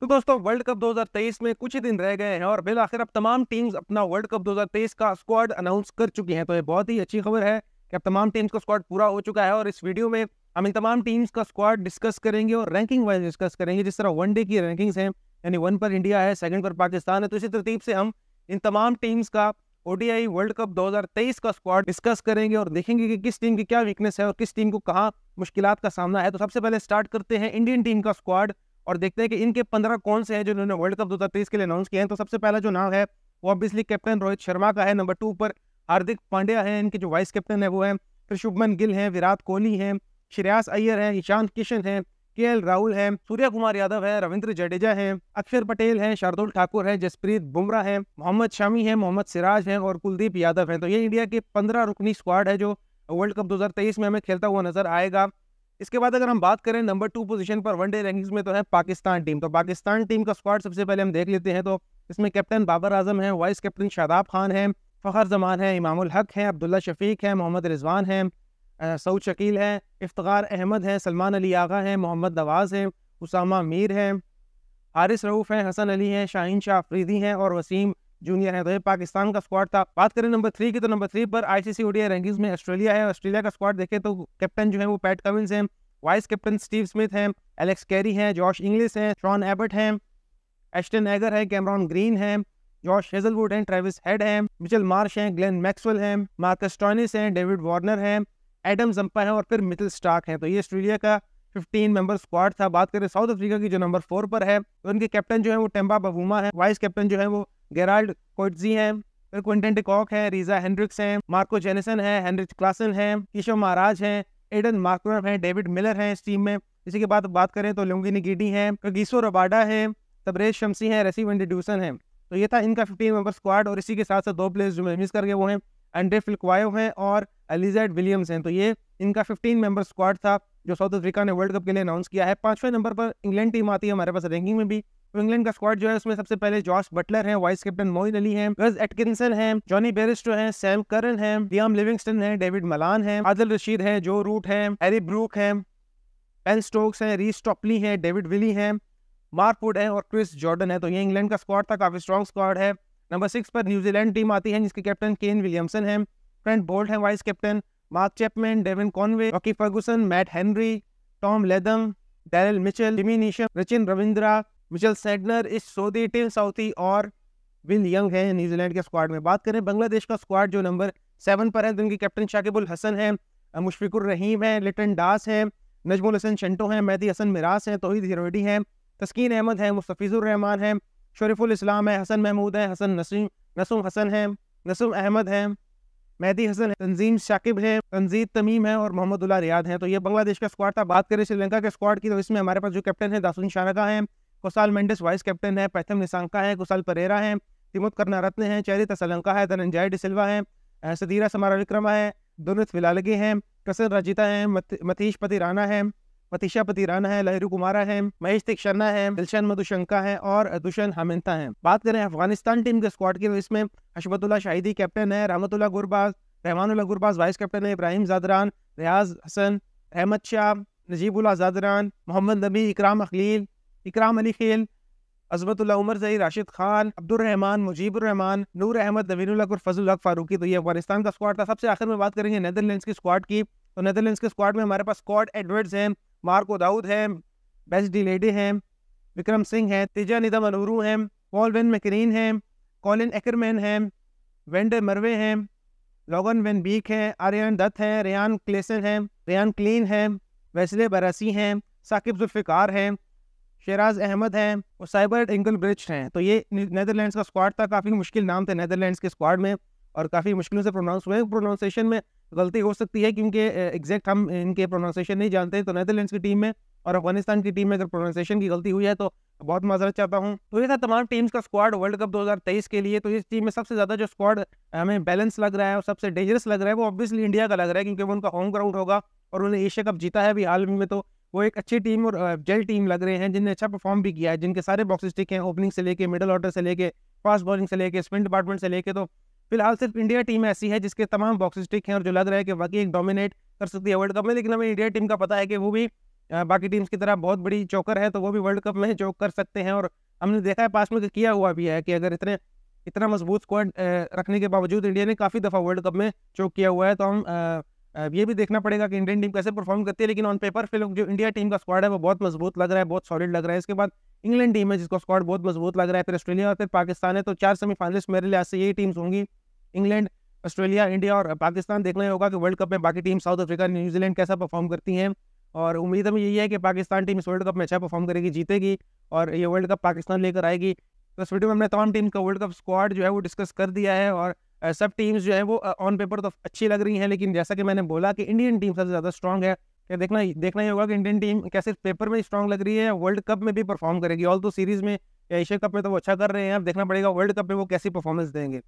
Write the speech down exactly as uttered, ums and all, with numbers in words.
तो दोस्तों world cup दो हज़ार तेईस में कुछ ही दिन रह गए हैं और बिलआखिर अब तमाम टीम्स अपना वर्ल्ड कप दो हज़ार तेईस का स्क्वाड अनाउंस कर चुकी हैं। तो ये बहुत ही अच्छी खबर है कि अब तमाम टीम्स का स्क्वाड पूरा हो चुका है और इस वीडियो में हम इन तमाम टीम्स का स्क्वाड डिस्कस करेंगे और रैंकिंग वाइज डिस्कस करेंगे। जिस तरह वनडे की रैंकिंग्स हैं, यानी वन पर इंडिया है, सेकंड पर पाकिस्तान है, तो इसी तरतीब से हम इन तमाम टीम्स का ओडीआई वर्ल्ड कप दो हज़ार तेईस का स्क्वाड डिस्कस करेंगे और देखेंगे कि किस टीम की क्या वीकनेस है और किस टीम को कहाँ मुश्किलात का सामना है। तो सबसे पहले स्टार्ट करते हैं इंडियन टीम का स्क्वाड और देखते हैं कि इनके पंद्रह कौन से हैं जो इन्होंने वर्ल्ड कप दो हज़ार तेईस के लिए अनाउंस किए हैं। तो सबसे पहला जो नाम है वो ऑब्वियसली कैप्टन रोहित शर्मा का है। नंबर टू पर हार्दिक पांड्या है, इनके जो वाइस कैप्टन है वो है। फिर शुभमन गिल है, विराट कोहली है, श्रेयास अयर है, ईशान किशन है, के एल राहुल है, सूर्य कुमार यादव है, रविंद्र जडेजा है, अक्षर पटेल है, शार्दुल ठाकुर है, जसप्रीत बुमरा है, मोहम्मद शामी है, मोहम्मद सिराज है और कुलदीप यादव है। तो ये इंडिया के पंद्रह रुकनी स्क्वाड है जो वर्ल्ड कप दो हज़ार तेईस में हमें खेलता हुआ नजर आएगा। इसके बाद अगर हम बात करें नंबर टू पोजीशन पर वनडे रैंकिंग्स में तो है पाकिस्तान टीम। तो पाकिस्तान टीम का स्क्वाड सबसे पहले हम देख लेते हैं। तो इसमें कैप्टन बाबर आजम है, वाइस कैप्टन शादाब खान है, फखर जमान है, इमामुल हक है, अब्दुल्ला शफीक है, मोहम्मद रिजवान है, सऊद शकील है, इफ्तिखार अहमद है, सलमान अली आगा है, मोहम्मद नवाज़ है, उसामा मीर है, हारिस रऊफ़ है, हसन अली है, शाहीन शाह अफरीदी है और वसीम जूनियर है। तो ये पाकिस्तान का स्क्वाड था। बात करें नंबर थ्री की तो नंबर थ्री पर आईसीसी ओडीआई रैंकिंग्स में ऑस्ट्रेलिया है। ऑस्ट्रेलिया का स्क्वाड देखें तो कैप्टन जो है वो पैट कमिंस है, वाइस कैप्टन स्टीव स्मिथ है, एलेक्स कैरी है, जॉश इंग्लिस है, शॉन एबर्ट है, एश्टन एगर है, कैमरॉन ग्रीन है, जॉश हेजलवुड है, ट्रेविस हेड है, मिचेल मार्श है, ग्लेन मैक्सवेल है, मार्कस टॉनिस है, डेविड वार्नर है, एडम जम्पा है और फिर मिडिल स्टार्क है। तो ये ऑस्ट्रेलिया का पंद्रह मेंबर स्क्वाड था। बात करें साउथ अफ्रीका की जो नंबर फोर पर है तो उनके कैप्टन जो है वो टेम्बा बवूमा है, वाइस कैप्टन जो है वो गेराल्ड कोइट्जी है, फिर क्विंटन डिकॉक है, रीजा हेनरिक्स है, मार्को जेनिसन है, हेनरिच क्लासन है, केशव महाराज है, एडन मार्करम है, डेविड मिलर है इस टीम में। इसी के बाद बात करें तो लुंगिनी गिडी है, कगिसो रबाडा है, तबरेज शमसी है, रसीव एंडूसन है। तो ये था इनका पंद्रह मेंबर स्क्वाड और इसी के साथ साथ दो प्लेयर्स जो मिस कर गए वो हैं एंड्रे फिलक्वायो हैं और एलिजेड विलियम्स हैं। तो ये इनका पंद्रह मेंबर स्क्वाड था जो साउथ अफ्रीका ने वर्ल्ड कप के लिए अनाउंस किया है। पांचवें नंबर पर इंग्लैंड टीम आती है हमारे पास रैंकिंग में भी। तो इंग्लैंड का स्क्वाड जो है उसमें सबसे पहले जॉश बटलर है, वाइस कैप्टन मोइन अली है, गज एटकिंसन है, जॉनी बेरिस्टो है, सैम करन है, लियाम लिविंगस्टन है, डेविड मलान है, आदिल रशीद है, जो रूट है, हैरी ब्रूक है, पेन स्टोक्स है, रीस टॉपली है, डेविड विली है, मार्कवुड है और क्रिस जॉर्डन है। तो ये इंग्लैंड का स्क्वाड था, काफी स्ट्रॉन्ग स्क्वाड है। नंबर सिक्स पर न्यूजीलैंड टीम आती है जिसके कैप्टन केन विलियमसन है, फ्रेंट बोल्ट है, vice captain Mark Chapman, Devon Conway, Lockie Ferguson, Matt Henry, Tom Latham, Daryl Mitchell, Jimmy Neesham, Rachin Ravindra, Mitchell Santner, Ish Sodhi, Tim Southee और Will Young है New Zealand के squad में। बात करें बांग्लादेश का स्क्वाड जो नंबर सेवन पर है तो उनके कैप्टन शाकिबुल हसन है, मुशफिकुर रहीम है, लिटन डास है, नजमुल हसन शंटो है, मेहदी हसन मिराज है, तोहिद हिरोडी है, तस्कीन अहमद है, मुस्तफिजुर रहमान है, शरीफुल इस्लाम है, हसन महमूद है, हसन नसीम नसूम हसन है, नसूम अहमद है, मेहदी हसन है, तंजीम शाकिब है, तंजीद तमीम है और मोहम्मदुल्ला रियाद है। तो ये बांग्लादेश का स्क्वाड था। बात करें श्रीलंका के स्क्वाड की तो इसमें हमारे पास जो कैप्टन है दासुन शानका है, कुसाल मेंडिस वाइस कैप्टन है, पैथम निसांका है, कुसाल परेरा है, तिमोत करनारत्न है, चैरी तसलंका है, धनंजय डिसिल्वा है, सदीरा समारा विक्रमा है, दुनित विलालगे हैं, कसन राजिता है, मतीश पति राना है, मतीशा पति राना है, लहरू कुमारा है, महेश तिक्षणा है, दिलशन मधुशंका है और दुशन हमिनता है। बात करें अफगानिस्तान टीम के स्क्वाड की तो इसमें हशमतुल्ला शाहिदी कैप्टन है, रहमतुल्ला गुरबाज रहमानुल्ला गुरबाज वाइस कैप्टन है, इब्राहिम जादरान, रियाज हसन, अहमद शाह, नजीबुल्ला जादरान, मोहम्मद नबी, इकराम अखलील, इकराम अली खेल, अजमतुल्ला उमर जई, राशिद खान, अब्दुलरहमान, मुजीबुर्रहमान, नूर अहमद, नवीनुल्ला और फजल हक फारूकी। तो ये अफगानिस्तान का स्क्वाड था। सबसे आखिर में बात करेंगे नेदरलैंड्स की स्क्वाड की तो नेदरलैंड्स के स्क्वाड में हमारे पास स्कॉट एडवर्ड्स हैं, मार्को दाऊद है, बेस्ट डी लेडी हैं, विक्रम सिंह है, तेजा निदम अनूरू हैं, पॉल वेन मैकरीन हैं, कॉलिन एकरमैन हैं, वेंडर मरवे हैं, लॉगन वेन बीक हैं, आर्यन दत्त हैं, रेयान क्लेसन हैं, रेयान क्लीन हैं, वैसले बरासी हैं, साकिब जुल्फिकार हैं, शेराज अहमद हैं और साइबर्ट एंगलब्रिज हैं। तो ये नेदरलैंड्स का स्क्वाड था। काफ़ी मुश्किल नाम थे नेदरलैंड्स के स्क्वाड में और काफ़ी मुश्किलों से प्रोनाउंस हुए। प्रोनाउंसिएशन में गलती हो सकती है क्योंकि एग्जैक्ट हम इनके प्रोनाउंसिएशन नहीं जानते। तो नेदरलैंड्स की टीम में और अफगानिस्तान की टीम में अगर प्रोनाउंसिएशन की गलती हुई है तो बहुत माजरत चाहता हूं। तो ये था तमाम टीम्स का स्क्वाड वर्ल्ड कप दो हज़ार तेईस के लिए। तो इस टीम में सबसे ज़्यादा जो स्क्वाड हमें बैलेंस लग रहा है और सबसे डेंजरस लग रहा है वो ऑब्वियसली इंडिया का लग रहा है क्योंकि वो उनका होम ग्राउंड होगा और उन्हें एशिया कप जीता है अभी हाल में। तो वो एक अच्छी टीम और जेल टीम लग रहे हैं जिनने अच्छा परफॉर्म भी किया है, जिनके सारे बॉक्सेस टिक हैं, ओपनिंग से लेके मिडल ऑर्डर से लेके फास्ट बॉलिंग से लेके स्पिन डिपार्टमेंट से लेके। तो फिलहाल सिर्फ इंडिया टीम ऐसी है जिसके तमाम बॉक्सेस टिक हैं और जो लग रहा है कि वाकई एक डोमिनेट कर सकती है वर्ल्ड कप में। लेकिन हमें इंडिया टीम का पता है कि वो भी बाकी टीम्स की तरह बहुत बड़ी चौकर है तो वो भी वर्ल्ड कप में चौक कर सकते हैं। और हमने देखा है पास में कि किया हुआ भी है कि अगर इतने इतना मजबूत स्क्वाड रखने के बावजूद इंडिया ने काफ़ी दफ़ा वर्ल्ड कप में चौक किया हुआ है। तो हम ये भी देखना पड़ेगा कि इंडियन टीम कैसे परफॉर्म करती है, लेकिन ऑन पेपर फिर जो इंडिया टीम का स्क्वाड है वो बहुत मजबूत लग रहा है, बहुत सॉलिड लग रहा है। इसके बाद इंग्लैंड टीम है जिसका स्क्वाड बहुत मजबूत लग रहा है, फिर ऑस्ट्रेलिया और फिर पाकिस्तान है। तो चार सेमीफाइनलिस्ट मेरे लिहाज से यही टीम्स होंगी, इंग्लैंड, ऑस्ट्रेलिया, इंडिया और पाकिस्तान। देखना ही होगा कि वर्ल्ड कप में बाकी टीम साउथ अफ्रीका, न्यूजीलैंड कैसा परफॉर्म करती हैं। और उम्मीद हमें यही है कि पाकिस्तान टीम इस वर्ल्ड कप में अच्छा परफॉर्म करेगी, जीतेगी और ये वर्ल्ड कप पाकिस्तान लेकर आएगी। तो इस वीडियो में हमने तमाम टीम का वर्ल्ड कप स्क्वाड जो है वो डिस्कस कर दिया है और सब टीम्स जो है वो ऑन पेपर तो अच्छी लग रही हैं, लेकिन जैसा कि मैंने बोला कि इंडियन टीम सबसे ज़्यादा स्ट्रॉन्ग है। तो देखना देखना ही होगा कि इंडियन टीम कैसे पेपर में स्ट्रॉन्ग लग रही है, वर्ल्ड कप में भी परफॉर्म करेगी। ऑल तो सीरीज़ में या एशिया कप में तो वो अच्छा कर रहे हैं, अब देखना पड़ेगा वर्ल्ड कप में वो कैसी परफॉर्मेंस देंगे।